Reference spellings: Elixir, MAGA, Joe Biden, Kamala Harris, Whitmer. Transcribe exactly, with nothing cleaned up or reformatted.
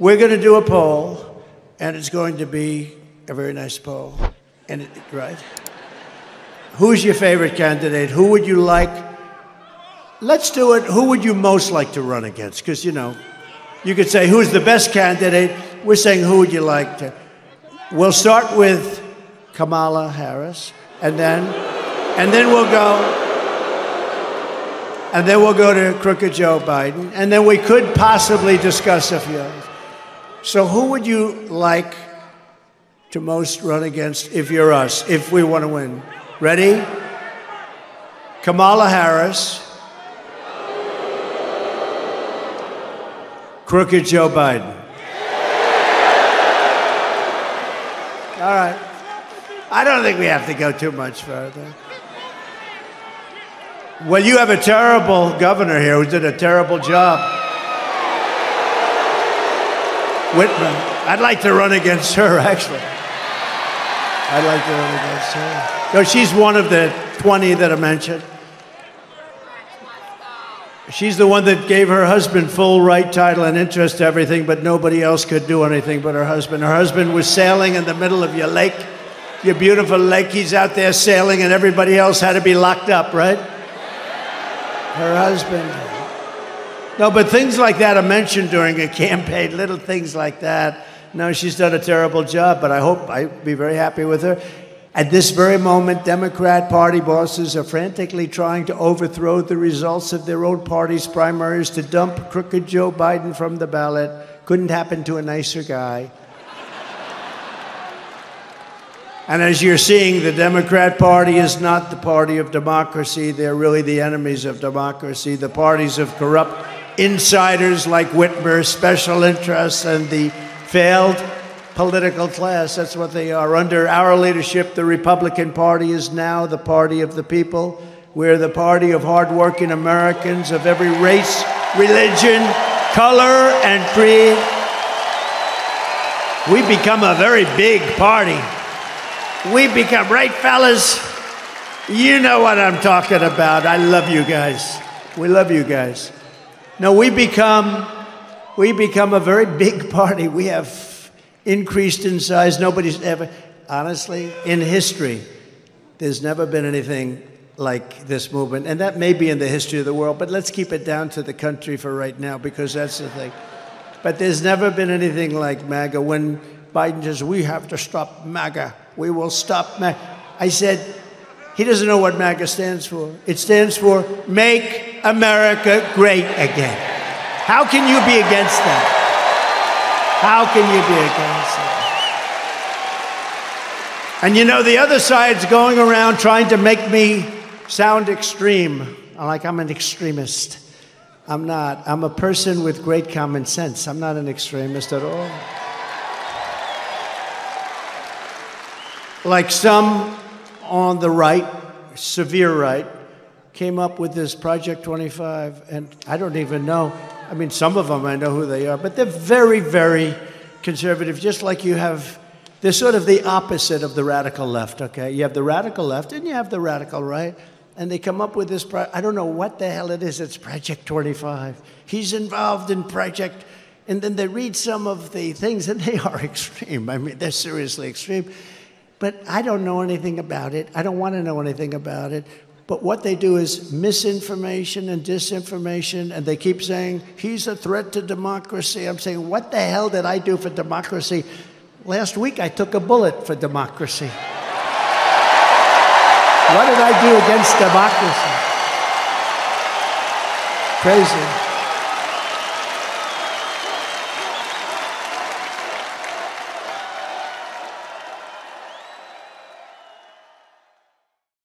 We're going to do a poll, and it's going to be a very nice poll. And it, right? Who's your favorite candidate? Who would you like? Let's do it. Who would you most like to run against? Because, you know, you could say, who's the best candidate? We're saying, who would you like to? We'll start with Kamala Harris, and then, and then we'll go... And then we'll go to Crooked Joe Biden, and then we could possibly discuss a few others. So who would you like to most run against if you're us, if we want to win? Ready? Kamala Harris. Crooked Joe Biden. All right. I don't think we have to go too much further. Well, you have a terrible governor here who did a terrible job. Whitmer. I'd like to run against her, actually. I'd like to run against her. No, she's one of the twenty that I mentioned. She's the one that gave her husband full right, title, and interest to everything, but nobody else could do anything but her husband. Her husband was sailing in the middle of your lake, your beautiful lake. He's out there sailing, and everybody else had to be locked up, right? Her husband. No, but things like that are mentioned during a campaign, little things like that. No, she's done a terrible job, but I hope I'd be very happy with her. At this very moment, Democrat Party bosses are frantically trying to overthrow the results of their own party's primaries to dump Crooked Joe Biden from the ballot. Couldn't happen to a nicer guy. And as you're seeing, the Democrat Party is not the party of democracy. They're really the enemies of democracy, the parties of corrupt insiders like Whitmer, special interests, and the failed political class. That's what they are. Under our leadership, the Republican Party is now the party of the people. We're the party of hardworking Americans of every race, religion, color, and creed. We've become a very big party. We've become, right, fellas? You know what I'm talking about. I love you guys. We love you guys. No, we become, we become a very big party. We have increased in size. Nobody's ever, honestly, in history, there's never been anything like this movement. And that may be in the history of the world, but let's keep it down to the country for right now, because that's the thing. But there's never been anything like MAGA. When Biden says, we have to stop MAGA. We will stop MAGA. I said, he doesn't know what MAGA stands for. It stands for Make America Great Again. How can you be against that? How can you be against that? And you know, the other side's going around trying to make me sound extreme, like I'm an extremist. I'm not. I'm a person with great common sense. I'm not an extremist at all. Like some on the right, severe right, came up with this Project twenty-five, and I don't even know. I mean, some of them, I know who they are, but they're very, very conservative, just like you have. They're sort of the opposite of the radical left, okay? You have the radical left, and you have the radical right, and they come up with this, pro I don't know what the hell it is. It's Project twenty-five. He's involved in Project, and then they read some of the things, and they are extreme. I mean, they're seriously extreme. But I don't know anything about it. I don't want to know anything about it. But what they do is misinformation and disinformation, and they keep saying, he's a threat to democracy. I'm saying, what the hell did I do for democracy? Last week, I took a bullet for democracy. What did I do against democracy? Crazy.